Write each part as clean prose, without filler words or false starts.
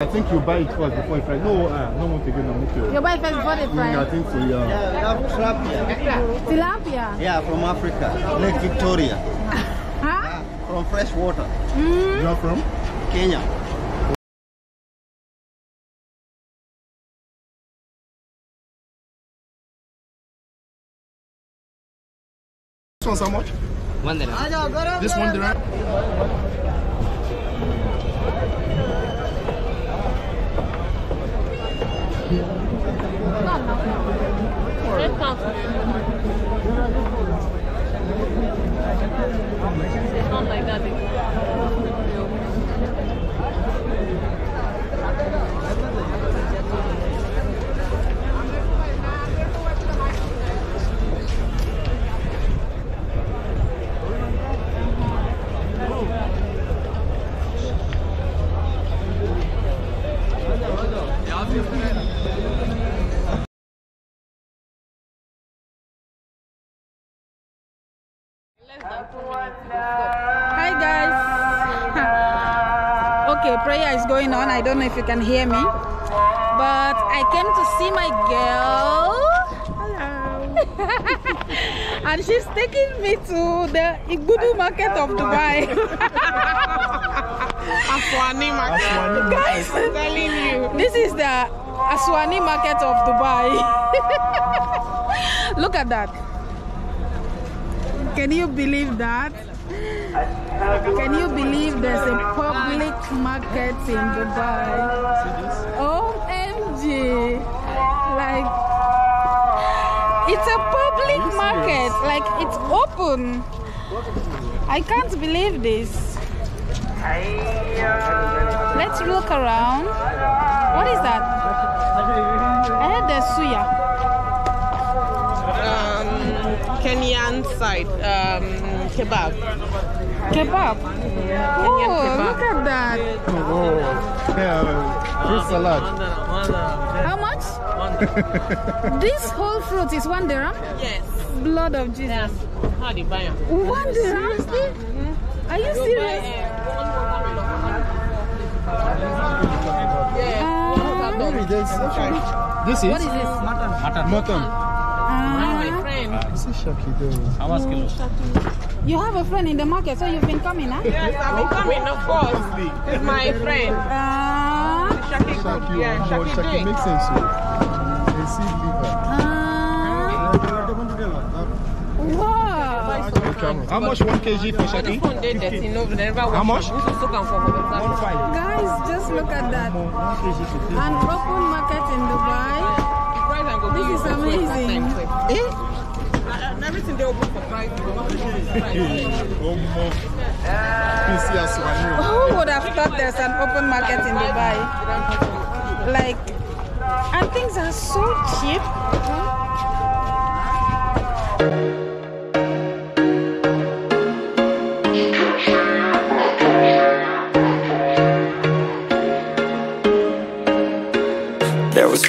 I think you buy it first before it fries. No, no more again. You buy it first before it fries? I think so, yeah. Yeah, we have tilapia. Tilapia? Yeah, from Africa. Lake Victoria. Huh? Yeah, from fresh water. Mm. You're from? Kenya. This one's how much? $1. This $1? It's not like that. Hi guys. Okay, prayer is going on. I don't know if you can hear me, but I came to see my girl. Hello. And she's taking me to the Igudu market of Dubai. Aswani market. Guys, I'm telling you, this is the Aswani market of Dubai. Look at that. Can you believe that? Can you believe there's a public market in Dubai? OMG! Like, it's a public market. Like, it's open. I can't believe this. Let's look around. What is that? I heard there's suya. Kenyan side, kebab. Kebab? Yeah. Oh, Kenyan kebab. Look at that. Oh, yeah, fruit salad. How much? This whole fruit is $1? Yes. Blood of Jesus. Yeah. How do you buy it? $1? Are you serious? This is? What is this? Mutton. This is Shaki though. How much kilo? You have a friend in the market, so you've been coming, huh? Yes, I've been coming, of course. It's my friend. Shaki, Shaki, yeah, Shaki, Shaki makes sense. They see liver. Wow. How much 1 kg for Shaki? How much? Guys, just look at that. An open market in Dubai. This is amazing. Everything they open for price. Who would have thought there's an open market in Dubai? Like, and things are so cheap. There was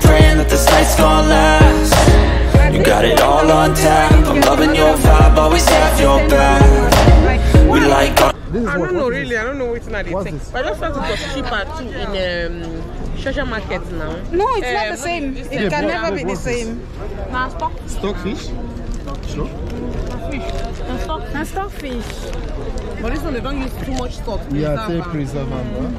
Praying that this night's gonna last. You got it all on tap. I'm loving your vibe, always have your back. We like our... I don't know which night they take. But I just thought it was cheaper too in social markets now. No, it's not the same. It can never be the same. Now stockfish? Stockfish. But this one they don't use too much stock. Yeah, take preservative.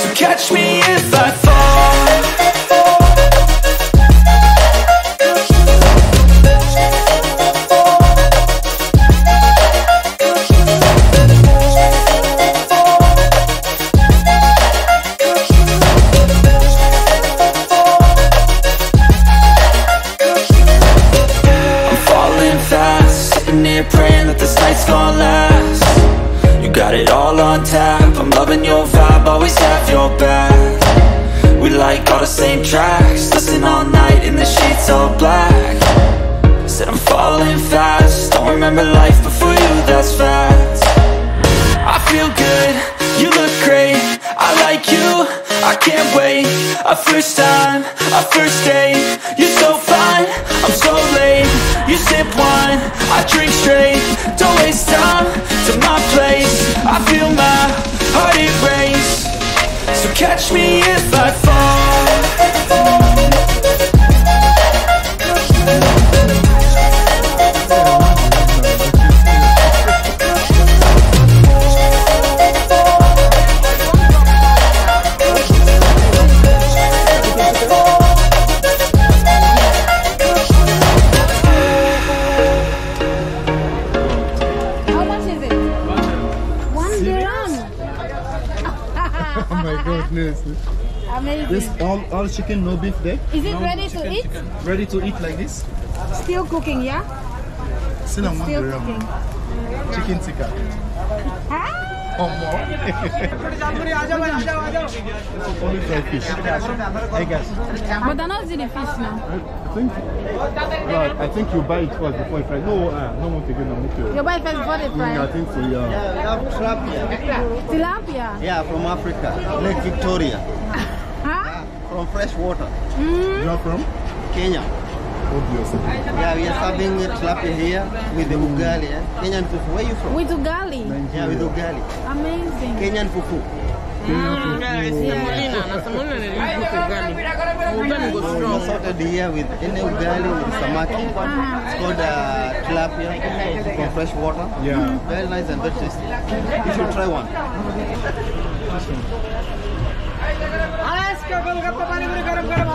So catch me if I fall. A first time, a first date. You're so fine, I'm so late. You sip wine, I drink straight. Don't waste time to my place. I feel my heart erase. So catch me if I fall. This all chicken, no beef there. Is it no ready chicken, to eat? Chicken. Ready to eat like this? Still cooking, yeah? Still cooking. Chicken tikka. Ah! Or more. Only fried fish. Hey guys. But they're not eating fish now. I think you buy it first before you fry. No one taking them. You buy it first before they fry? I think so, yeah. Tilapia. Tilapia? Yeah, from Africa. Lake Victoria. From fresh water. You are from? Kenya. Obviously. Yeah, we are serving tilapia here with the ugali. Kenyan fufu. Where are you from? With ugali. Yeah, with ugali. Amazing. Kenyan fufu. We sorted here with any ugali, with samaki. It's called tilapia from fresh water. Yeah. Very nice and very tasty. You should try one.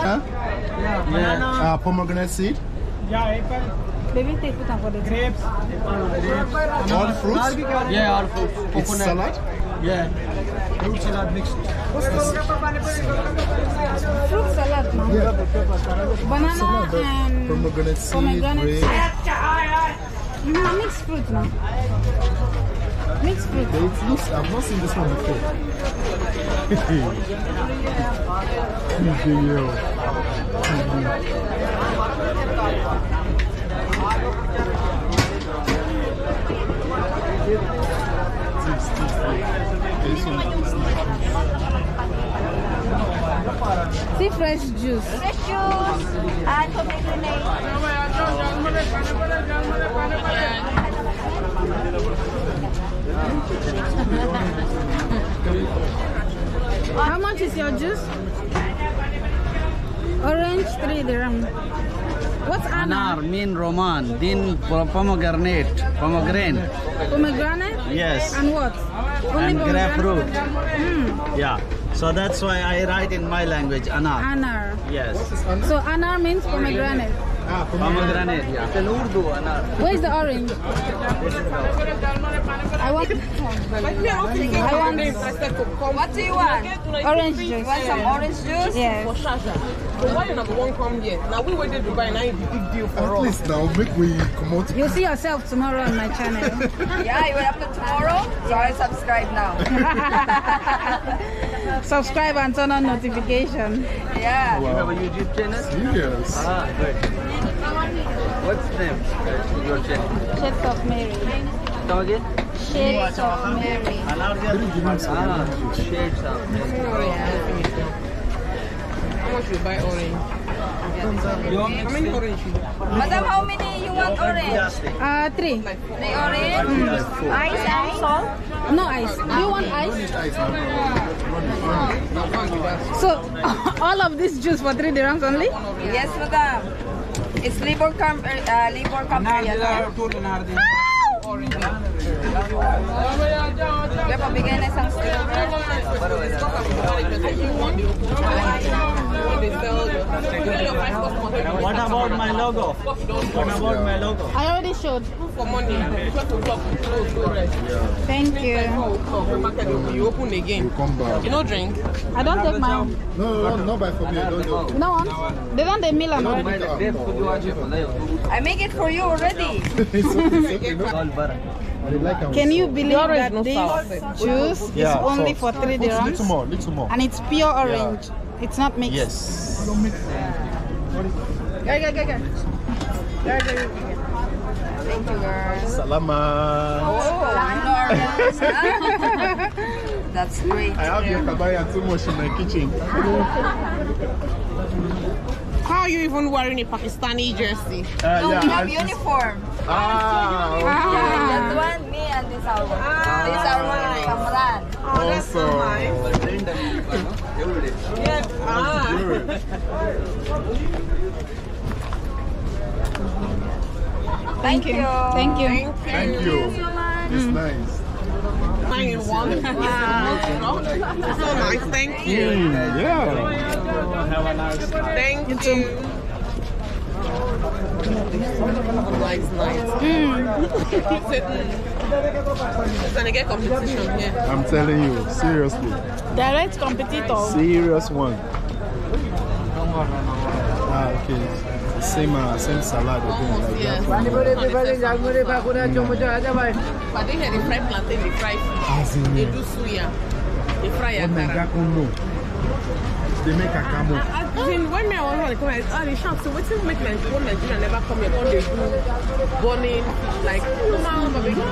Huh? Yeah. Pomegranate seed? Yeah, maybe take it for the grapes. All fruits? Yeah, all fruits. It's salad? Yeah. Fruit salad mixed. What's this? Fruit salad, man. Yeah. Banana and pomegranate seed, grapes. Mixed fruit, man. Mixed fruit. I've not seen this one before. See fresh juice. Fresh juice and pomegranate. How much is your juice? Orange 3 dirham. What's anar? Anar mean Roman, then pomegranate. Pomegranate. Pomegranate? Yes. And what? Only and grapefruit. Yeah. So that's why I write in my language anar. Anar. Yes. So anar means pomegranate. Pomegranate, yeah. It's an Urdu anar. Where's the orange? I want what do you want? Orange juice. You want some orange juice? Yeah. For Shasha. So why you number one come here? Now we went to Dubai, now it's a big deal for us. At least now make we come out. You'll see yourself tomorrow on my channel. Yeah, you will have to tomorrow? So I subscribe now. Subscribe and turn on notification. Yeah. Wow. You have a YouTube channel? Yes. Ah, good. What's the name of your channel? Shades of Mary. Come again? Shades of Mary. Shades of Mary. How much you buy orange? How many orange you buy? Madam, how many you want orange? Three. Three orange? Mm. Ice and salt? No ice. You want ice? So, all of this juice for 3 dirhams only? Yes, madam. It's labor company. What about my logo? I already showed. Thank you. You open again. You no drink? I don't take mine. No, no, buy for me. No one. They want the Milan. I make it for you already. Can you believe that this juice is only for 3 dirhams? Little more. And it's pure orange. Yeah. It's not mixed. Yes. Go. Thank you, girl. Salamat. Oh, that's great. I have your kabaya too much in my kitchen. How are you even wearing a Pakistani jersey? No, yeah, we have uniform. That's one, me and this one. This one, Kamran. Oh, that's so nice. Yes. Thank you. Thank you so much. It's nice. It's so nice. Thank you. Yeah. Have a nice night. Thank you. It's gonna get competition here. I'm telling you, seriously. Direct competitor. Serious one. Okay. Same salad. Yes. But they had the fried plantain, the fried fish. They do suya. They fry akara. They make akamo. When my husband come, I say, oh, the shops. So what's it make Nigerian never come here? All they do burning, like normal barbecue.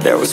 There was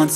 Once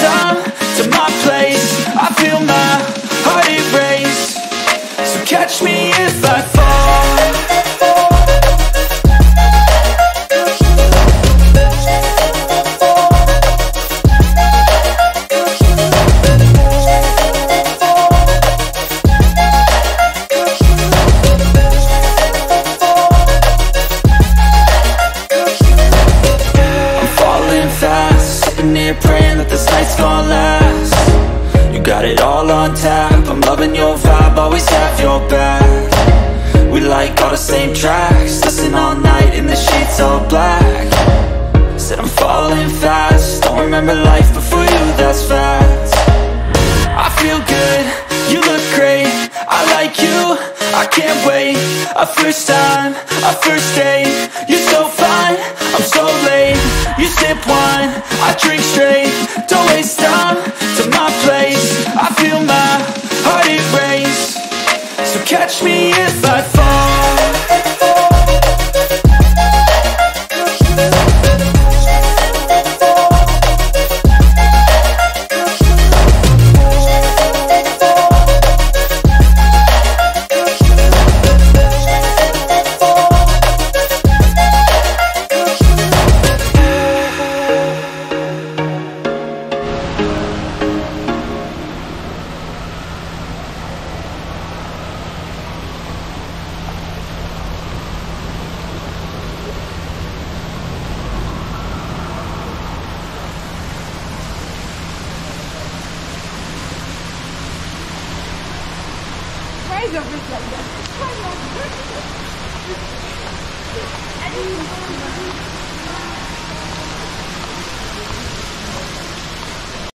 time to my place. I feel my heart erase. So catch me if I fall. on tap. I'm loving your vibe, always have your back. We like all the same tracks. Listen all night in the sheets all black. Said I'm falling fast. Don't remember life before you, that's fact. I feel good, you look great. I like you, I can't wait. A first time, a first date. You're so fine, I'm so late. You sip wine, I drink straight. Don't waste time to my place. I feel my heart it race. So catch me if I fall. I